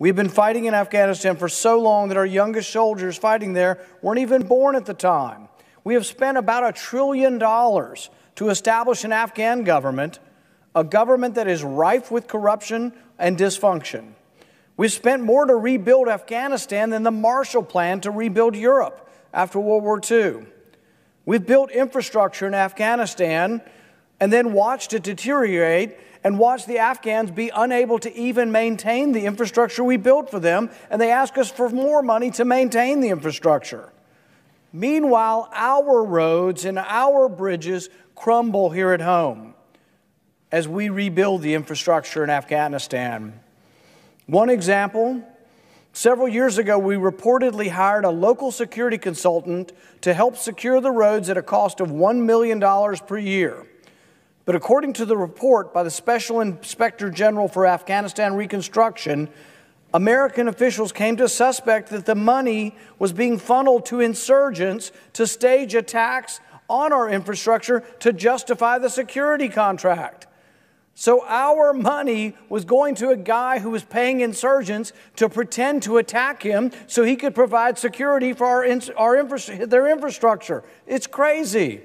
We've been fighting in Afghanistan for so long that our youngest soldiers fighting there weren't even born at the time. We have spent about $1 trillion to establish an Afghan government, a government that is rife with corruption and dysfunction. We've spent more to rebuild Afghanistan than the Marshall Plan to rebuild Europe after World War II. We've built infrastructure in Afghanistan and then watched it deteriorate and watched the Afghans be unable to even maintain the infrastructure we built for them, and they ask us for more money to maintain the infrastructure. Meanwhile, our roads and our bridges crumble here at home as we rebuild the infrastructure in Afghanistan. One example, several years ago, we reportedly hired a local security consultant to help secure the roads at a cost of $1 million per year. But according to the report by the Special Inspector General for Afghanistan Reconstruction, American officials came to suspect that the money was being funneled to insurgents to stage attacks on our infrastructure to justify the security contract. So our money was going to a guy who was paying insurgents to pretend to attack him so he could provide security for their infrastructure. It's crazy.